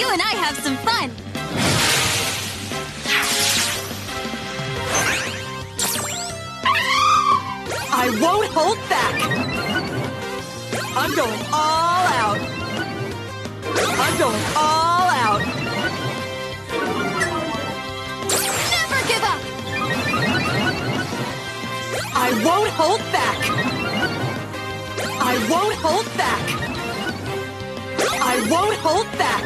you and I have some fun! I won't hold back! I'm going all out! I'm going all out! Never give up! I won't hold back! I won't hold back! I won't hold back!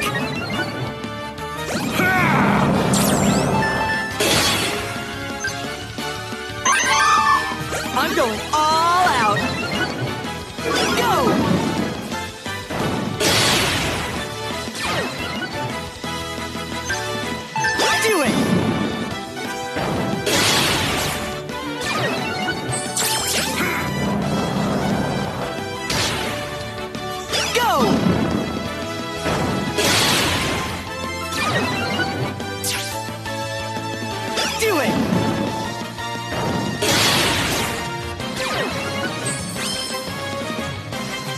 I'm going all out! Go! Do it! Go! Do it!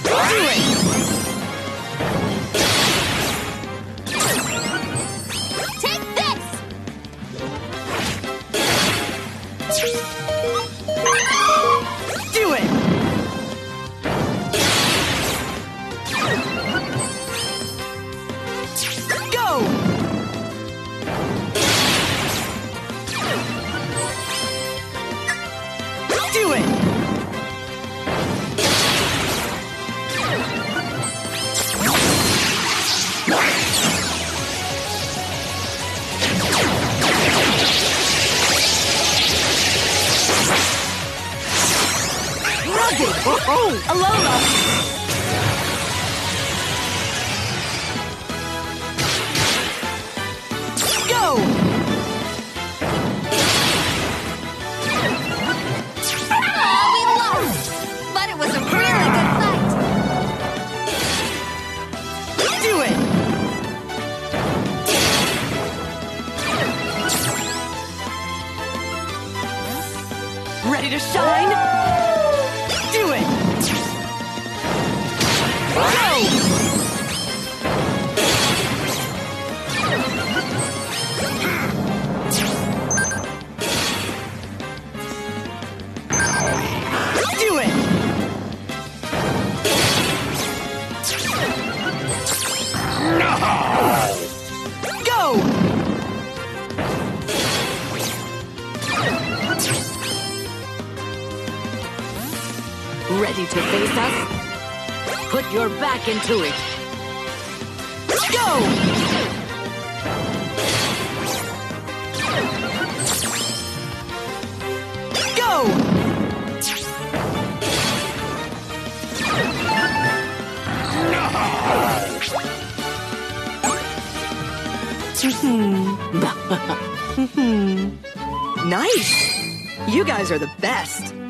Oh, Alola! Go! We lost! But it was a really good fight! Do it! Ready to shine? Go! Do it! No! Go! Ready to face us? Put your back into it. Go! Go! Nice! You guys are the best!